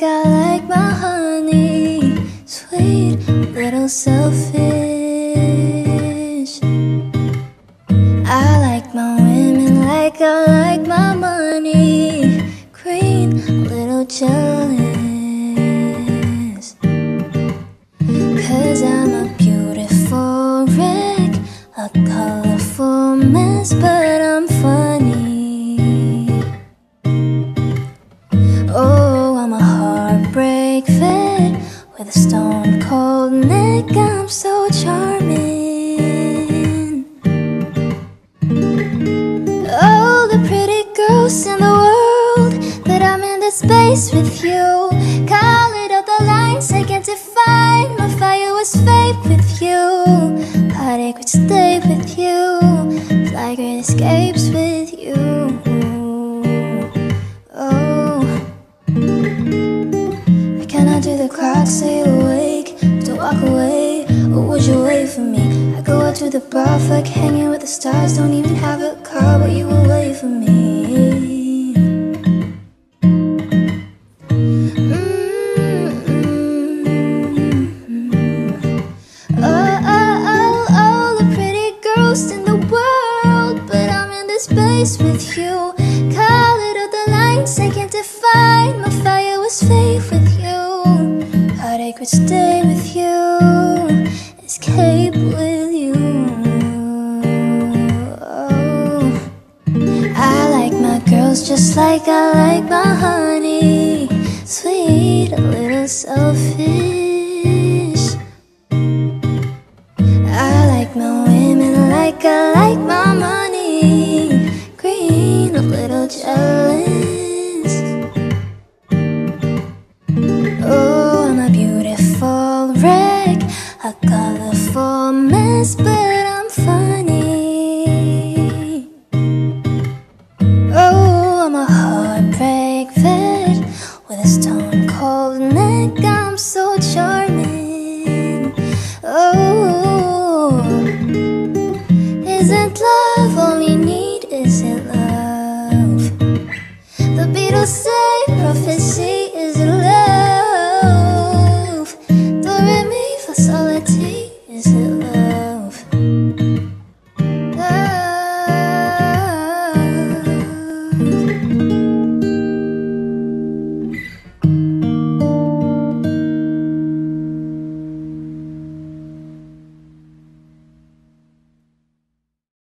like I like my honey, sweet little selfish. I like my women like I like my money, green little jealous. 'Cause I'm a beautiful wreck, a colorful mess, but I'm funny. Oh, I'm a heartbreak vet with a stone cold neck. I'm so charming. Oh, the pretty girls in the world, but I'm in the space with you. Colored out the lines I can't define. My fire was fake with you. Heartache would stay with you. Flagrant escapes with you. Crowd say awake, to walk away, or would you wait for me? I go out to the bar, fuck hanging with the stars. Don't even have a car, but you will wait for me. Oh, oh, oh, oh, the pretty girls in the world, but I'm in this space with you. Colored out the lines I can't define. My fire was fake with you. Heartache would stay with you, escape with you. Oh. I like my girls just like I like my honey, sweet little selfish. I like my women like I like my money, green a little jealous. A colorful mess, but I'm funny. Oh, I'm a heartbreak vet with a stone cold neck. I'm so charming. Oh, isn't love